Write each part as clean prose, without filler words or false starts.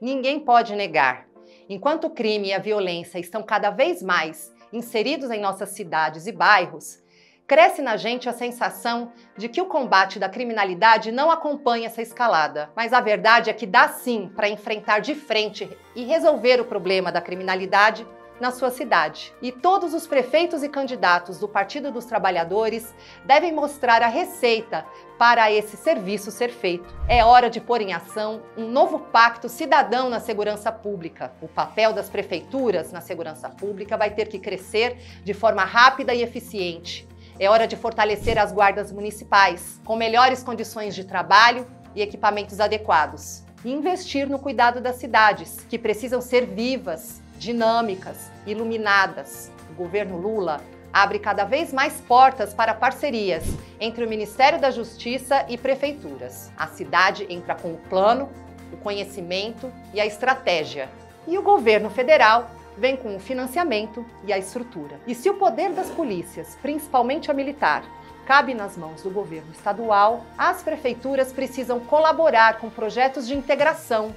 Ninguém pode negar. Enquanto o crime e a violência estão cada vez mais inseridos em nossas cidades e bairros, cresce na gente a sensação de que o combate da criminalidade não acompanha essa escalada. Mas a verdade é que dá sim para enfrentar de frente e resolver o problema da criminalidade na sua cidade. E todos os prefeitos e candidatos do Partido dos Trabalhadores devem mostrar a receita para esse serviço ser feito. É hora de pôr em ação um novo pacto cidadão na segurança pública. O papel das prefeituras na segurança pública vai ter que crescer de forma rápida e eficiente. É hora de fortalecer as guardas municipais, com melhores condições de trabalho e equipamentos adequados. E investir no cuidado das cidades, que precisam ser vivas, dinâmicas, iluminadas. O governo Lula abre cada vez mais portas para parcerias entre o Ministério da Justiça e prefeituras. A cidade entra com o plano, o conhecimento e a estratégia. E o governo federal vem com o financiamento e a estrutura. E se o poder das polícias, principalmente a militar, cabe nas mãos do governo estadual, as prefeituras precisam colaborar com projetos de integração,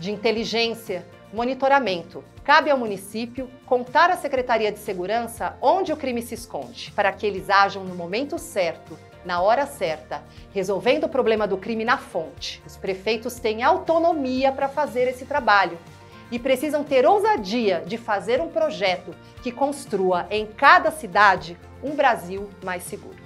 de inteligência, monitoramento. Cabe ao município contar à Secretaria de Segurança onde o crime se esconde, para que eles ajam no momento certo, na hora certa, resolvendo o problema do crime na fonte. Os prefeitos têm autonomia para fazer esse trabalho e precisam ter ousadia de fazer um projeto que construa em cada cidade um Brasil mais seguro.